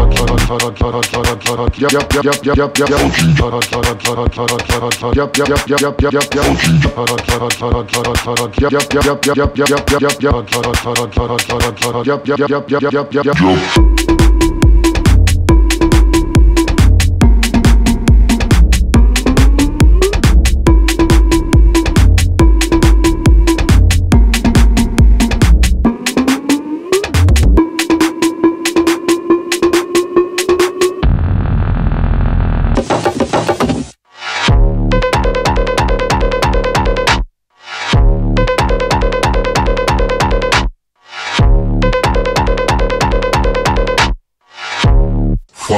Yup.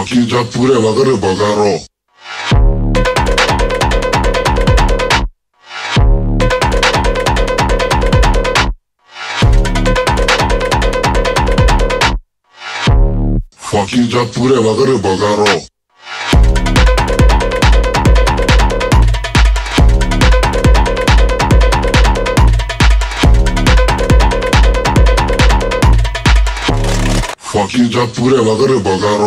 진짜 불에 와그르 버가로 진짜 불에 와그르 버가로 진짜 불에 와그르 버가로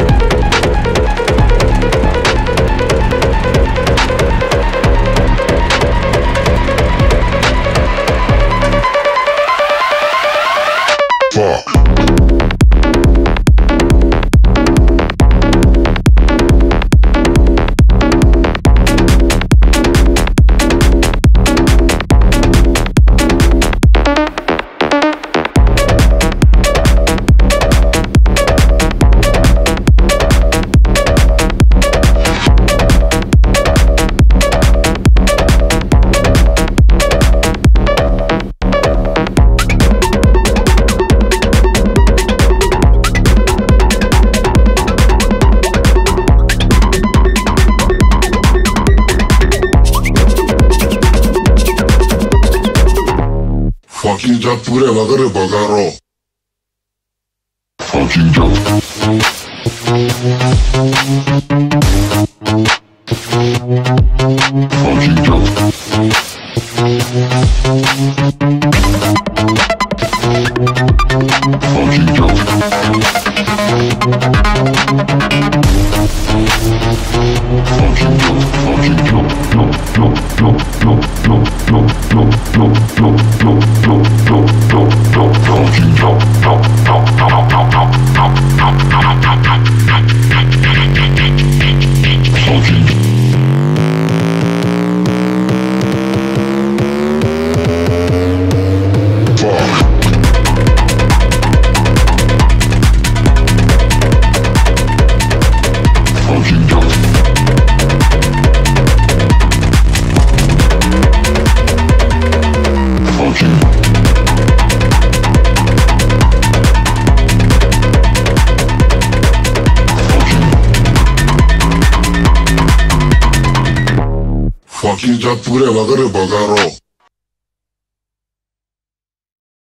Fuck. Fucking jump, pure water, bagaro. Fucking jump. Fucking jump. Fucking jump. Fucking jump. Fucking jump. Fucking jump, pure water, bagaro.